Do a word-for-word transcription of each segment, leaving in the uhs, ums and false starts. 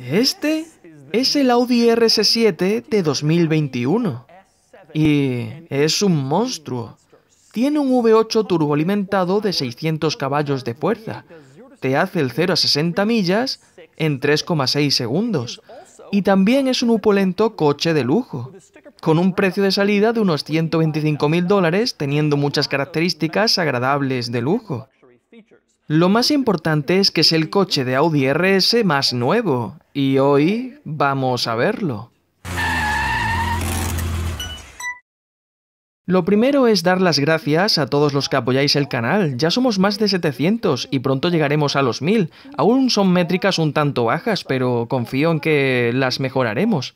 Este es el Audi R S siete de dos mil veintiuno. Y es un monstruo. Tiene un V ocho turboalimentado de seiscientos caballos de fuerza. Te hace el cero a sesenta millas en tres coma seis segundos. Y también es un opulento coche de lujo, con un precio de salida de unos ciento veinticinco mil dólares, teniendo muchas características agradables de lujo. Lo más importante es que es el coche de Audi R S más nuevo, y hoy vamos a verlo. Lo primero es dar las gracias a todos los que apoyáis el canal. Ya somos más de setecientos y pronto llegaremos a los mil. Aún son métricas un tanto bajas, pero confío en que las mejoraremos.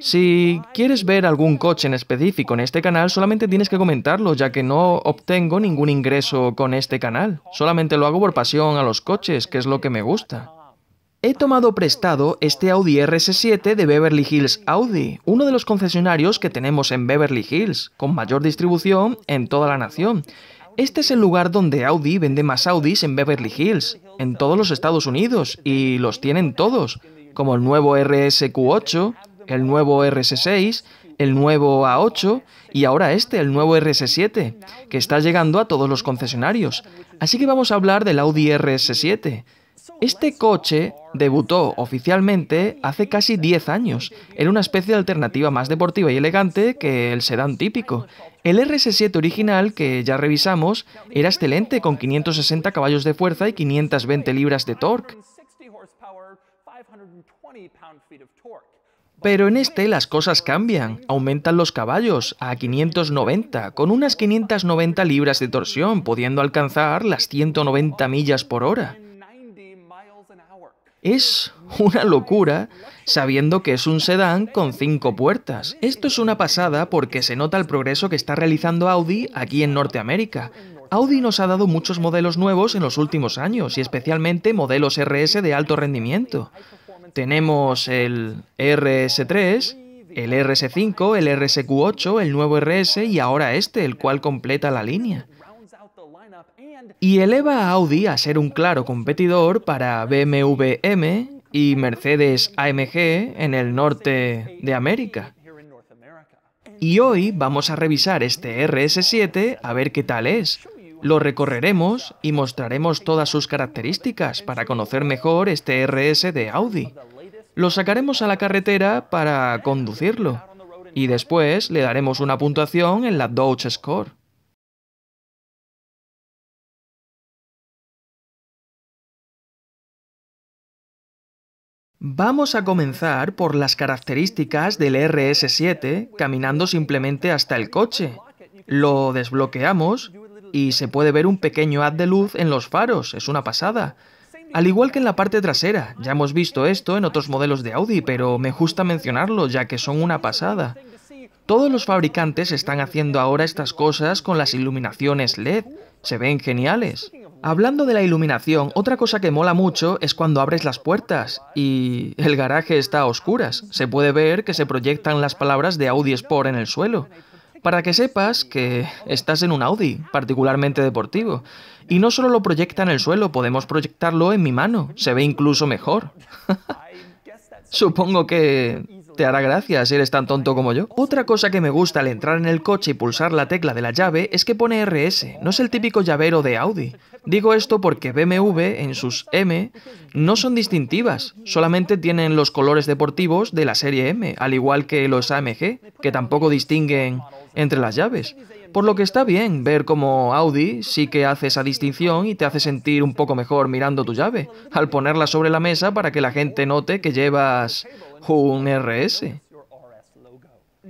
Si quieres ver algún coche en específico en este canal, solamente tienes que comentarlo, ya que no obtengo ningún ingreso con este canal. Solamente lo hago por pasión a los coches, que es lo que me gusta. He tomado prestado este Audi R S siete de Beverly Hills Audi, uno de los concesionarios que tenemos en Beverly Hills, con mayor distribución en toda la nación. Este es el lugar donde Audi vende más Audis en Beverly Hills, en todos los Estados Unidos, y los tienen todos, como el nuevo R S Q ocho, el nuevo R S seis, el nuevo A ocho y ahora este, el nuevo R S siete, que está llegando a todos los concesionarios. Así que vamos a hablar del Audi R S siete. Este coche debutó oficialmente hace casi diez años. Era una especie de alternativa más deportiva y elegante que el sedán típico. El R S siete original, que ya revisamos, era excelente, con quinientos sesenta caballos de fuerza y quinientas veinte libras de torque. Pero en este las cosas cambian, aumentan los caballos a quinientos noventa, con unas quinientas noventa libras de torsión, pudiendo alcanzar las ciento noventa millas por hora. Es una locura, sabiendo que es un sedán con cinco puertas. Esto es una pasada porque se nota el progreso que está realizando Audi aquí en Norteamérica. Audi nos ha dado muchos modelos nuevos en los últimos años, y especialmente modelos R S de alto rendimiento. Tenemos el R S tres, el R S cinco, el R S Q ocho, el nuevo R S y ahora este, el cual completa la línea. Y eleva a Audi a ser un claro competidor para B M W M y Mercedes A M G en el norte de América. Y hoy vamos a revisar este R S siete a ver qué tal es. Lo recorreremos y mostraremos todas sus características para conocer mejor este R S de Audi. Lo sacaremos a la carretera para conducirlo y después le daremos una puntuación en la DougScore. Vamos a comenzar por las características del R S siete, caminando simplemente hasta el coche. Lo desbloqueamos y se puede ver un pequeño haz de luz en los faros, es una pasada. Al igual que en la parte trasera, ya hemos visto esto en otros modelos de Audi, pero me gusta mencionarlo ya que son una pasada. Todos los fabricantes están haciendo ahora estas cosas con las iluminaciones L E D, se ven geniales. Hablando de la iluminación, otra cosa que mola mucho es cuando abres las puertas y el garaje está a oscuras. Se puede ver que se proyectan las palabras de Audi Sport en el suelo, para que sepas que estás en un Audi, particularmente deportivo. Y no solo lo proyecta en el suelo, podemos proyectarlo en mi mano. Se ve incluso mejor. Supongo que te hará gracia si eres tan tonto como yo. Otra cosa que me gusta al entrar en el coche y pulsar la tecla de la llave es que pone R S. No es el típico llavero de Audi. Digo esto porque B M W en sus M no son distintivas. Solamente tienen los colores deportivos de la serie M, al igual que los A M G, que tampoco distinguen entre las llaves. Por lo que está bien ver cómo Audi sí que hace esa distinción y te hace sentir un poco mejor mirando tu llave, al ponerla sobre la mesa para que la gente note que llevas un R S.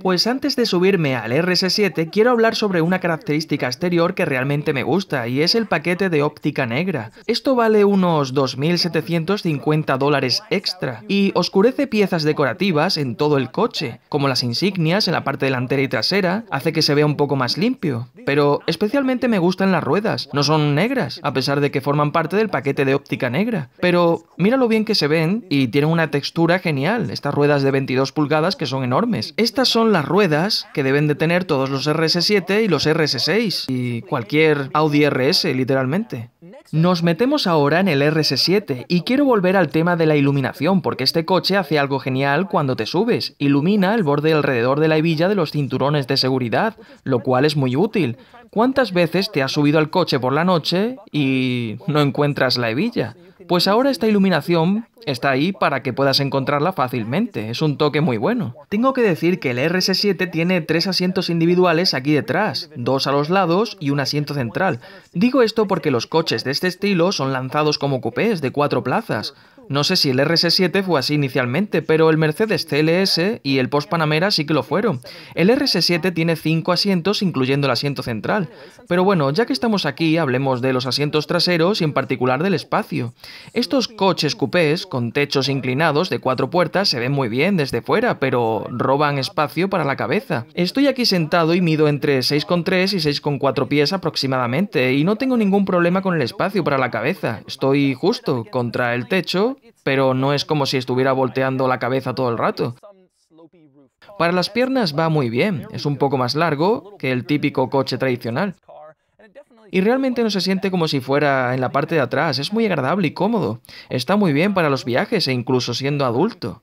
Pues antes de subirme al R S siete, quiero hablar sobre una característica exterior que realmente me gusta, y es el paquete de óptica negra. Esto vale unos dos mil setecientos cincuenta dólares extra, y oscurece piezas decorativas en todo el coche, como las insignias en la parte delantera y trasera, hace que se vea un poco más limpio. Pero especialmente me gustan las ruedas, no son negras, a pesar de que forman parte del paquete de óptica negra. Pero mira lo bien que se ven, y tienen una textura genial, estas ruedas de veintidós pulgadas que son enormes. Estas son las ruedas que deben de tener todos los R S siete y los R S seis y cualquier Audi R S, literalmente. Nos metemos ahora en el R S siete y quiero volver al tema de la iluminación, porque este coche hace algo genial cuando te subes. Ilumina el borde alrededor de la hebilla de los cinturones de seguridad, lo cual es muy útil. ¿Cuántas veces te has subido al coche por la noche y no encuentras la hebilla? Pues ahora esta iluminación está ahí para que puedas encontrarla fácilmente. Es un toque muy bueno. Tengo que decir que el R S siete tiene tres asientos individuales aquí detrás, dos a los lados y un asiento central. Digo esto porque los coches de este estilo son lanzados como cupés de cuatro plazas. No sé si el R S siete fue así inicialmente, pero el Mercedes C L S y el Porsche Panamera sí que lo fueron. El R S siete tiene cinco asientos, incluyendo el asiento central. Pero bueno, ya que estamos aquí, hablemos de los asientos traseros y en particular del espacio. Estos coches cupés con techos inclinados de cuatro puertas se ven muy bien desde fuera, pero roban espacio para la cabeza. Estoy aquí sentado y mido entre seis coma tres y seis coma cuatro pies aproximadamente, y no tengo ningún problema con el espacio para la cabeza. Estoy justo contra el techo, pero no es como si estuviera volteando la cabeza todo el rato. Para las piernas va muy bien, es un poco más largo que el típico coche tradicional. Y realmente no se siente como si fuera en la parte de atrás, es muy agradable y cómodo. Está muy bien para los viajes e incluso siendo adulto.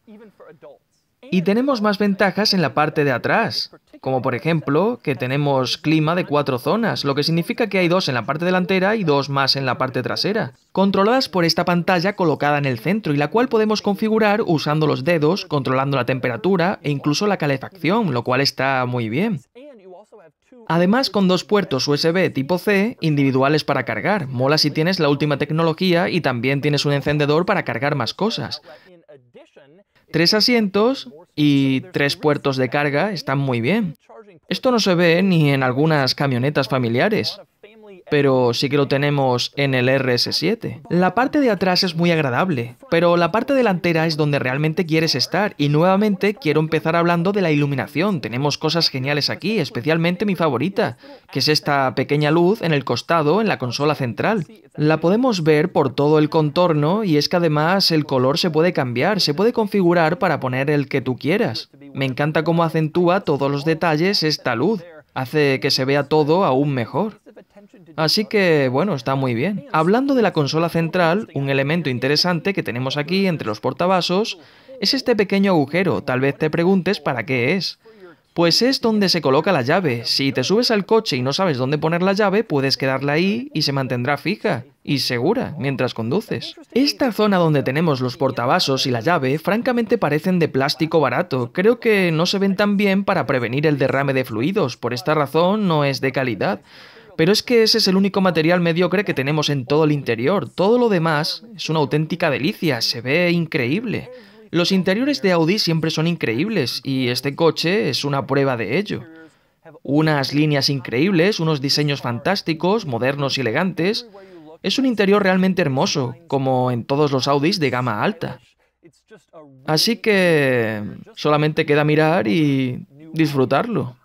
Y tenemos más ventajas en la parte de atrás, como por ejemplo que tenemos clima de cuatro zonas, lo que significa que hay dos en la parte delantera y dos más en la parte trasera, controladas por esta pantalla colocada en el centro y la cual podemos configurar usando los dedos, controlando la temperatura e incluso la calefacción, lo cual está muy bien. Además, con dos puertos U S B tipo C individuales para cargar. Mola si tienes la última tecnología y también tienes un encendedor para cargar más cosas. Tres asientos y tres puertos de carga están muy bien. Esto no se ve ni en algunas camionetas familiares, pero sí que lo tenemos en el R S siete. La parte de atrás es muy agradable, pero la parte delantera es donde realmente quieres estar, y nuevamente quiero empezar hablando de la iluminación. Tenemos cosas geniales aquí, especialmente mi favorita, que es esta pequeña luz en el costado, en la consola central. La podemos ver por todo el contorno, y es que además el color se puede cambiar, se puede configurar para poner el que tú quieras. Me encanta cómo acentúa todos los detalles esta luz, hace que se vea todo aún mejor. Así que, bueno, está muy bien. Hablando de la consola central, un elemento interesante que tenemos aquí entre los portavasos es este pequeño agujero. Tal vez te preguntes para qué es. Pues es donde se coloca la llave. Si te subes al coche y no sabes dónde poner la llave, puedes quedarla ahí y se mantendrá fija y segura mientras conduces. Esta zona donde tenemos los portavasos y la llave, francamente parecen de plástico barato. Creo que no se ven tan bien para prevenir el derrame de fluidos. Por esta razón no es de calidad. Pero es que ese es el único material mediocre que tenemos en todo el interior. Todo lo demás es una auténtica delicia, se ve increíble. Los interiores de Audi siempre son increíbles y este coche es una prueba de ello. Unas líneas increíbles, unos diseños fantásticos, modernos y elegantes. Es un interior realmente hermoso, como en todos los Audis de gama alta. Así que solamente queda mirar y disfrutarlo.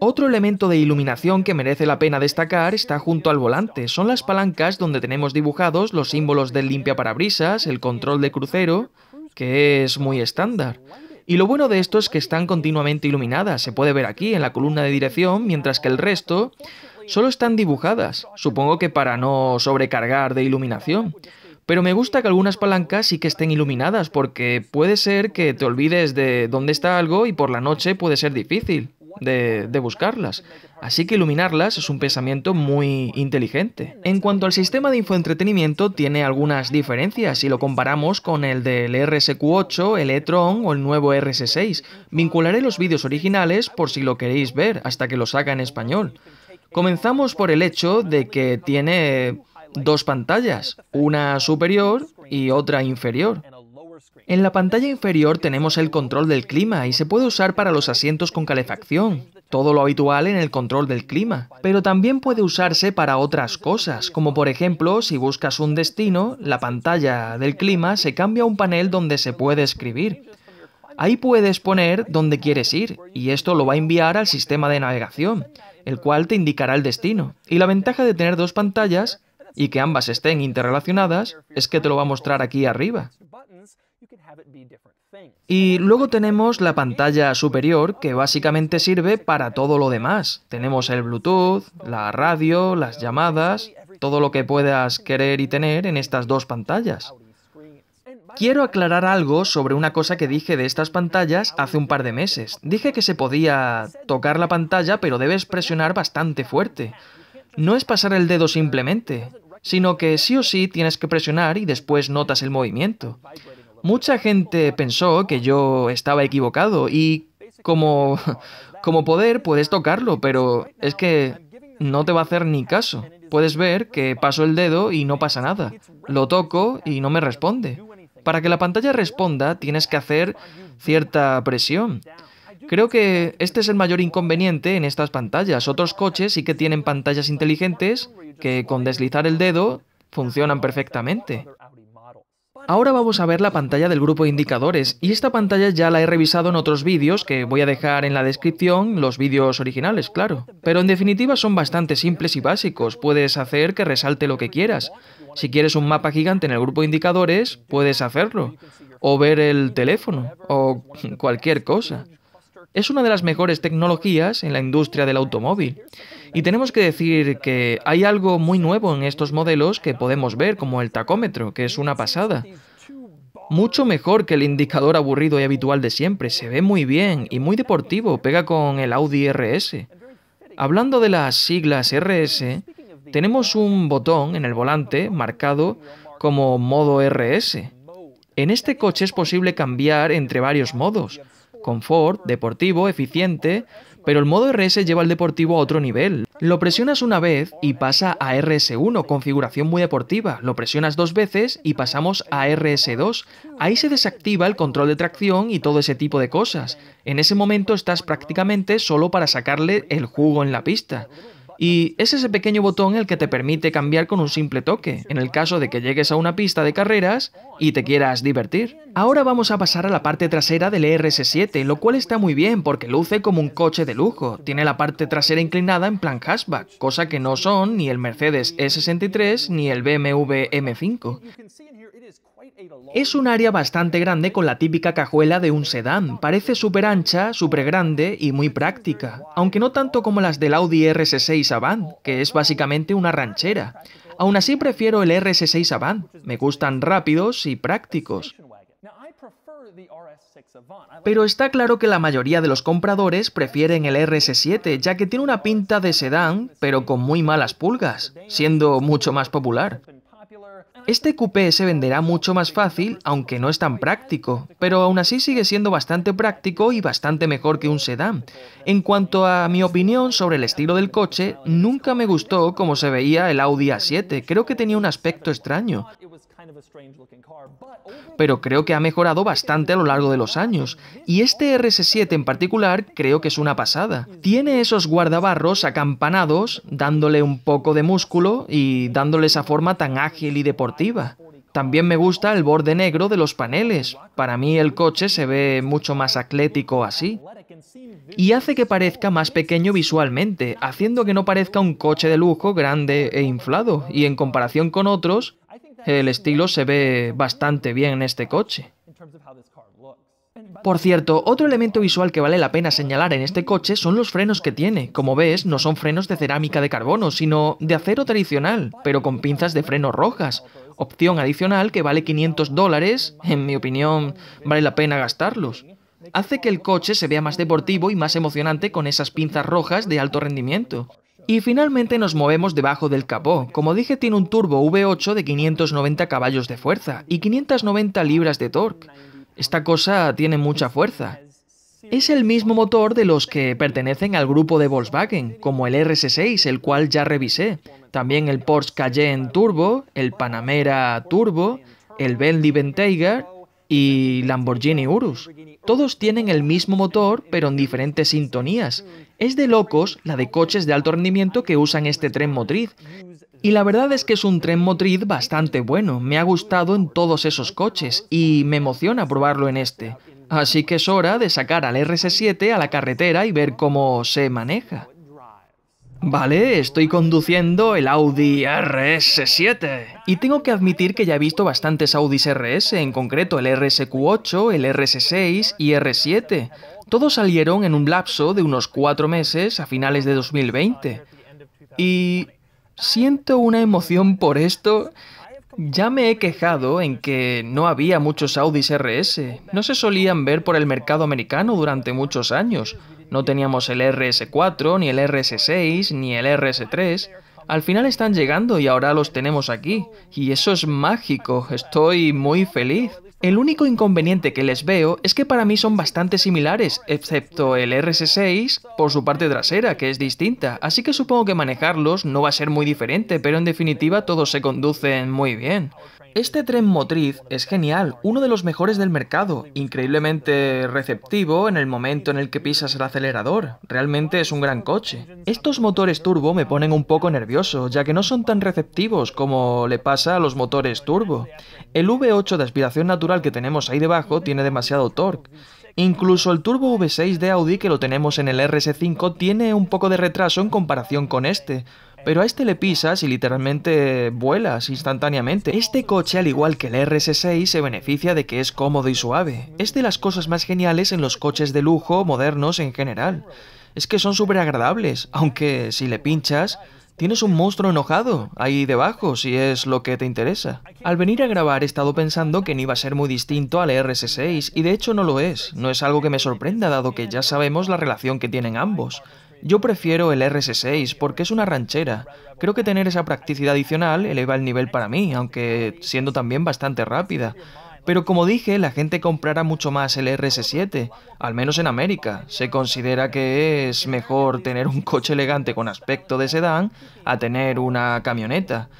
Otro elemento de iluminación que merece la pena destacar está junto al volante. Son las palancas donde tenemos dibujados los símbolos del limpiaparabrisas, el control de crucero, que es muy estándar. Y lo bueno de esto es que están continuamente iluminadas. Se puede ver aquí en la columna de dirección, mientras que el resto solo están dibujadas. Supongo que para no sobrecargar de iluminación. Pero me gusta que algunas palancas sí que estén iluminadas, porque puede ser que te olvides de dónde está algo y por la noche puede ser difícil De, de buscarlas. Así que iluminarlas es un pensamiento muy inteligente. En cuanto al sistema de infoentretenimiento, tiene algunas diferencias si lo comparamos con el del R S Q ocho, el e-tron o el nuevo R S seis. Vincularé los vídeos originales por si lo queréis ver hasta que lo saca en español. Comenzamos por el hecho de que tiene dos pantallas, una superior y otra inferior. En la pantalla inferior tenemos el control del clima y se puede usar para los asientos con calefacción, todo lo habitual en el control del clima. Pero también puede usarse para otras cosas, como por ejemplo, si buscas un destino, la pantalla del clima se cambia a un panel donde se puede escribir. Ahí puedes poner dónde quieres ir, y esto lo va a enviar al sistema de navegación, el cual te indicará el destino. Y la ventaja de tener dos pantallas, y que ambas estén interrelacionadas, es que te lo va a mostrar aquí arriba. Y luego tenemos la pantalla superior, que básicamente sirve para todo lo demás. Tenemos el Bluetooth, la radio, las llamadas, todo lo que puedas querer y tener en estas dos pantallas. Quiero aclarar algo sobre una cosa que dije de estas pantallas hace un par de meses. Dije que se podía tocar la pantalla, pero debes presionar bastante fuerte. No es pasar el dedo simplemente, sino que sí o sí tienes que presionar y después notas el movimiento. Mucha gente pensó que yo estaba equivocado y como, como poder puedes tocarlo, pero es que no te va a hacer ni caso. Puedes ver que paso el dedo y no pasa nada. Lo toco y no me responde. Para que la pantalla responda, tienes que hacer cierta presión. Creo que este es el mayor inconveniente en estas pantallas. Otros coches sí que tienen pantallas inteligentes que con deslizar el dedo funcionan perfectamente. Ahora vamos a ver la pantalla del grupo de indicadores, y esta pantalla ya la he revisado en otros vídeos que voy a dejar en la descripción, los vídeos originales, claro. Pero en definitiva son bastante simples y básicos, puedes hacer que resalte lo que quieras. Si quieres un mapa gigante en el grupo de indicadores, puedes hacerlo, o ver el teléfono, o cualquier cosa. Es una de las mejores tecnologías en la industria del automóvil. Y tenemos que decir que hay algo muy nuevo en estos modelos que podemos ver, como el tacómetro, que es una pasada. Mucho mejor que el indicador aburrido y habitual de siempre. Se ve muy bien y muy deportivo, pega con el Audi R S. Hablando de las siglas R S, tenemos un botón en el volante marcado como modo R S. En este coche es posible cambiar entre varios modos. Confort, deportivo, eficiente, pero el modo R S lleva al deportivo a otro nivel. Lo presionas una vez y pasa a R S uno, configuración muy deportiva. Lo presionas dos veces y pasamos a R S dos. Ahí se desactiva el control de tracción y todo ese tipo de cosas. En ese momento estás prácticamente solo para sacarle el jugo en la pista. Y es ese pequeño botón el que te permite cambiar con un simple toque, en el caso de que llegues a una pista de carreras y te quieras divertir. Ahora vamos a pasar a la parte trasera del R S siete, lo cual está muy bien porque luce como un coche de lujo. Tiene la parte trasera inclinada en plan hatchback, cosa que no son ni el Mercedes E sesenta y tres ni el B M W M cinco. Es un área bastante grande con la típica cajuela de un sedán. Parece súper ancha, súper grande y muy práctica, aunque no tanto como las del Audi R S seis Avant, que es básicamente una ranchera. Aún así prefiero el R S seis Avant, me gustan rápidos y prácticos. Pero está claro que la mayoría de los compradores prefieren el R S siete, ya que tiene una pinta de sedán, pero con muy malas pulgas, siendo mucho más popular. Este coupé se venderá mucho más fácil, aunque no es tan práctico, pero aún así sigue siendo bastante práctico y bastante mejor que un sedán. En cuanto a mi opinión sobre el estilo del coche, nunca me gustó cómo se veía el Audi A siete, creo que tenía un aspecto extraño. Pero creo que ha mejorado bastante a lo largo de los años, y este R S siete en particular creo que es una pasada. Tiene esos guardabarros acampanados, dándole un poco de músculo y dándole esa forma tan ágil y deportiva. También me gusta el borde negro de los paneles. Para mí el coche se ve mucho más atlético así. Y hace que parezca más pequeño visualmente, haciendo que no parezca un coche de lujo grande e inflado, y en comparación con otros, el estilo se ve bastante bien en este coche. Por cierto, otro elemento visual que vale la pena señalar en este coche son los frenos que tiene. Como ves, no son frenos de cerámica de carbono, sino de acero tradicional, pero con pinzas de freno rojas. Opción adicional que vale quinientos dólares, en mi opinión, vale la pena gastarlos. Hace que el coche se vea más deportivo y más emocionante con esas pinzas rojas de alto rendimiento. Y finalmente nos movemos debajo del capó. Como dije, tiene un turbo V ocho de quinientos noventa caballos de fuerza y quinientas noventa libras de torque. Esta cosa tiene mucha fuerza. Es el mismo motor de los que pertenecen al grupo de Volkswagen, como el R S seis, el cual ya revisé. También el Porsche Cayenne Turbo, el Panamera Turbo, el Bentley Bentayga y Lamborghini Urus. Todos tienen el mismo motor, pero en diferentes sintonías. Es de locos la de coches de alto rendimiento que usan este tren motriz. Y la verdad es que es un tren motriz bastante bueno. Me ha gustado en todos esos coches y me emociona probarlo en este. Así que es hora de sacar al R S siete a la carretera y ver cómo se maneja. Vale, estoy conduciendo el Audi R S siete. Y tengo que admitir que ya he visto bastantes Audis R S, en concreto el R S Q ocho, el R S seis y R siete. Todos salieron en un lapso de unos cuatro meses a finales de dos mil veinte. Y Siento una emoción por esto. Ya me he quejado en que no había muchos Audis R S. No se solían ver por el mercado americano durante muchos años. No teníamos el R S cuatro, ni el R S seis, ni el R S tres. Al final están llegando y ahora los tenemos aquí. Y eso es mágico. Estoy muy feliz. El único inconveniente que les veo es que para mí son bastante similares, excepto el R S seis por su parte trasera, que es distinta. Así que supongo que manejarlos no va a ser muy diferente, pero en definitiva todos se conducen muy bien. Este tren motriz es genial, uno de los mejores del mercado, increíblemente receptivo en el momento en el que pisas el acelerador. Realmente es un gran coche. Estos motores turbo me ponen un poco nervioso, ya que no son tan receptivos como le pasa a los motores turbo. El V ocho de aspiración natural que tenemos ahí debajo tiene demasiado torque. Incluso el turbo V seis de Audi, que lo tenemos en el R S cinco, tiene un poco de retraso en comparación con este. Pero a este le pisas y literalmente vuelas instantáneamente. Este coche, al igual que el R S seis, se beneficia de que es cómodo y suave. Es de las cosas más geniales en los coches de lujo modernos en general. Es que son súper agradables, aunque si le pinchas, tienes un monstruo enojado ahí debajo, si es lo que te interesa. Al venir a grabar he estado pensando que no iba a ser muy distinto al R S seis, y de hecho no lo es. No es algo que me sorprenda, dado que ya sabemos la relación que tienen ambos. Yo prefiero el R S seis porque es una ranchera. Creo que tener esa practicidad adicional eleva el nivel para mí, aunque siendo también bastante rápida. Pero como dije, la gente comprará mucho más el R S siete, al menos en América. Se considera que es mejor tener un coche elegante con aspecto de sedán a tener una camioneta.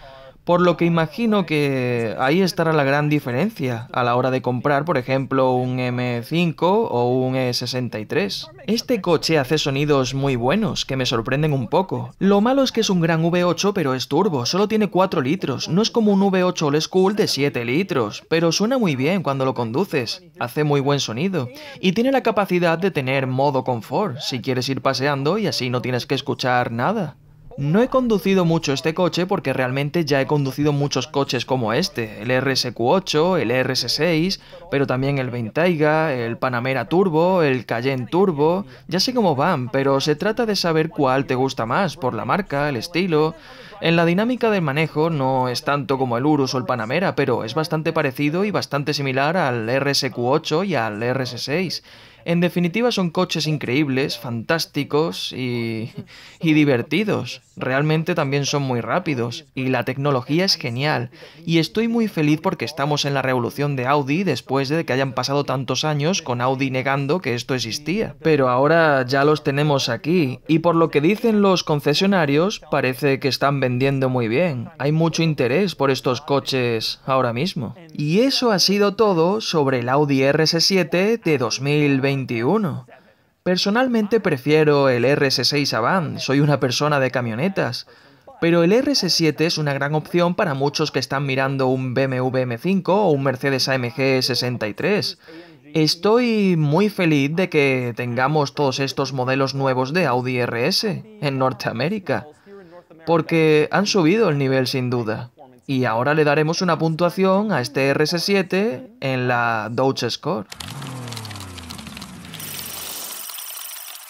Por lo que imagino que ahí estará la gran diferencia a la hora de comprar, por ejemplo, un M cinco o un E sesenta y tres. Este coche hace sonidos muy buenos, que me sorprenden un poco. Lo malo es que es un gran V ocho, pero es turbo, solo tiene cuatro litros. No es como un V ocho old school de siete litros, pero suena muy bien cuando lo conduces. Hace muy buen sonido. Y tiene la capacidad de tener modo confort, si quieres ir paseando y así no tienes que escuchar nada. No he conducido mucho este coche porque realmente ya he conducido muchos coches como este, el R S Q ocho, el R S seis, pero también el Bentayga, el Panamera Turbo, el Cayenne Turbo. Ya sé cómo van, pero se trata de saber cuál te gusta más, por la marca, el estilo. En la dinámica del manejo no es tanto como el Urus o el Panamera, pero es bastante parecido y bastante similar al R S Q ocho y al R S seis. En definitiva, son coches increíbles, fantásticos y, y divertidos. Realmente también son muy rápidos y la tecnología es genial. Y estoy muy feliz porque estamos en la revolución de Audi después de que hayan pasado tantos años con Audi negando que esto existía. Pero ahora ya los tenemos aquí y por lo que dicen los concesionarios parece que están vendiendo muy bien. Hay mucho interés por estos coches ahora mismo. Y eso ha sido todo sobre el Audi R S siete de dos mil veintiuno. Personalmente prefiero el R S seis Avant, soy una persona de camionetas, pero el R S siete es una gran opción para muchos que están mirando un B M W M cinco o un Mercedes A M G sesenta y tres. Estoy muy feliz de que tengamos todos estos modelos nuevos de Audi R S en Norteamérica, porque han subido el nivel sin duda. Y ahora le daremos una puntuación a este R S siete en la DougScore.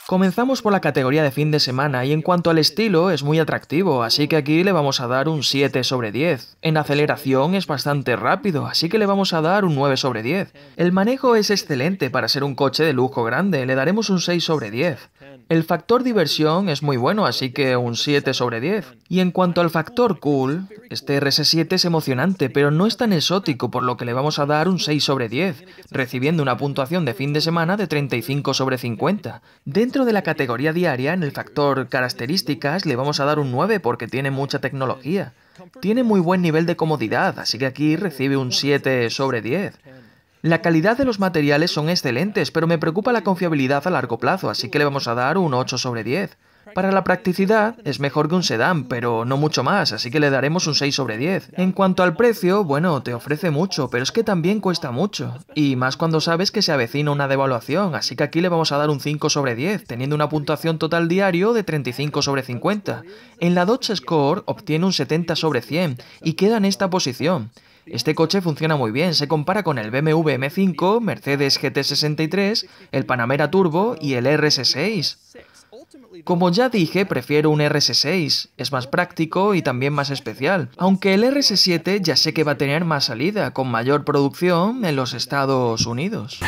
Comenzamos por la categoría de fin de semana y en cuanto al estilo es muy atractivo, así que aquí le vamos a dar un siete sobre diez. En aceleración es bastante rápido, así que le vamos a dar un nueve sobre diez. El manejo es excelente para ser un coche de lujo grande, le daremos un seis sobre diez. El factor diversión es muy bueno, así que un siete sobre diez. Y en cuanto al factor cool, este R S siete es emocionante, pero no es tan exótico, por lo que le vamos a dar un seis sobre diez, recibiendo una puntuación de fin de semana de treinta y cinco sobre cincuenta. Dentro Dentro de la categoría diaria, en el factor características, le vamos a dar un nueve porque tiene mucha tecnología. Tiene muy buen nivel de comodidad, así que aquí recibe un siete sobre diez. La calidad de los materiales son excelentes, pero me preocupa la confiabilidad a largo plazo, así que le vamos a dar un ocho sobre diez. Para la practicidad, es mejor que un sedán, pero no mucho más, así que le daremos un seis sobre diez. En cuanto al precio, bueno, te ofrece mucho, pero es que también cuesta mucho. Y más cuando sabes que se avecina una devaluación, así que aquí le vamos a dar un cinco sobre diez, teniendo una puntuación total diario de treinta y cinco sobre cincuenta. En la DougScore obtiene un setenta sobre cien y queda en esta posición. Este coche funciona muy bien, se compara con el B M W M cinco, Mercedes G T sesenta y tres, el Panamera Turbo y el R S seis. Como ya dije, prefiero un R S seis, es más práctico y también más especial, aunque el R S siete ya sé que va a tener más salida, con mayor producción en los Estados Unidos.